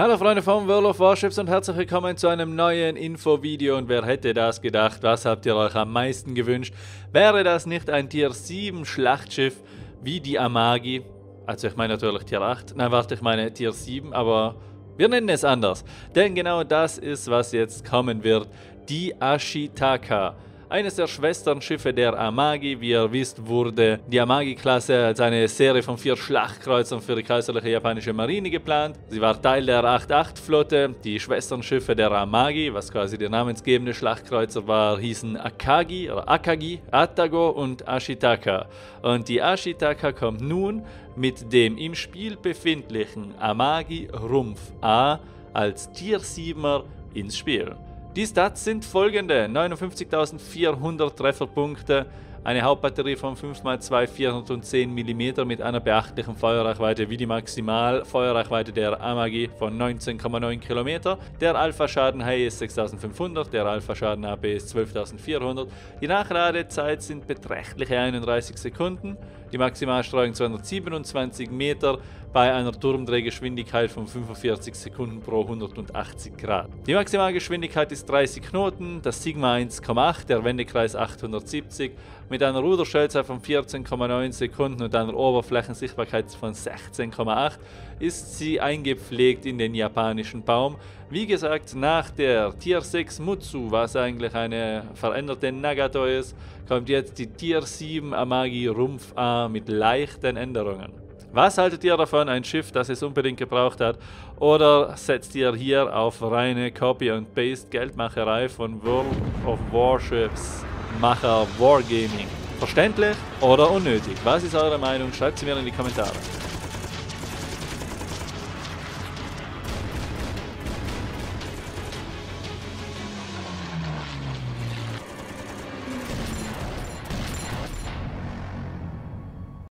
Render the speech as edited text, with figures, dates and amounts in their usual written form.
Hallo Freunde von World of Warships und herzlich willkommen zu einem neuen Infovideo. Und wer hätte das gedacht? Was habt ihr euch am meisten gewünscht? Wäre das nicht ein Tier 7 Schlachtschiff wie die Amagi? Also ich meine natürlich Tier 8. Nein, warte, ich meine Tier 7, aber wir nennen es anders. Denn genau das ist, was jetzt kommen wird. Die Ashitaka. Eines der Schwesternschiffe der Amagi, wie ihr wisst, wurde die Amagi-Klasse als eine Serie von 4 Schlachtkreuzern für die kaiserliche japanische Marine geplant. Sie war Teil der 8-8-Flotte. Die Schwesternschiffe der Amagi, was quasi der namensgebende Schlachtkreuzer war, hießen Akagi, oder Akagi, Atago und Ashitaka. Und die Ashitaka kommt nun mit dem im Spiel befindlichen Amagi-Rumpf A als Tier 7er ins Spiel. Die Stats sind folgende: 59.400 Trefferpunkte, eine Hauptbatterie von 5×2 410 mm mit einer beachtlichen Feuerreichweite wie die Maximalfeuerreichweite der Amagi von 19,9 km. Der Alpha-Schaden HE ist 6.500, der Alpha-Schaden AP ist 12.400. Die Nachladezeit sind beträchtliche 31 Sekunden. Die Maximalstreuung 227 Meter bei einer Turmdrehgeschwindigkeit von 45 Sekunden pro 180 Grad. Die Maximalgeschwindigkeit ist 30 Knoten, das Sigma 1,8, der Wendekreis 870, mit einer Ruderschnellzeit von 14,9 Sekunden und einer Oberflächensichtbarkeit von 16,8 ist sie eingepflegt in den japanischen Baum. Wie gesagt, nach der Tier 6 Mutsu, was eigentlich eine veränderte Nagato ist, kommt jetzt die Tier 7 Amagi Rumpf A mit leichten Änderungen. Was haltet ihr davon, ein Schiff, das es unbedingt gebraucht hat? Oder setzt ihr hier auf reine Copy and Paste Geldmacherei von World of Warships Macher Wargaming? Verständlich oder unnötig? Was ist eure Meinung? Schreibt sie mir in die Kommentare.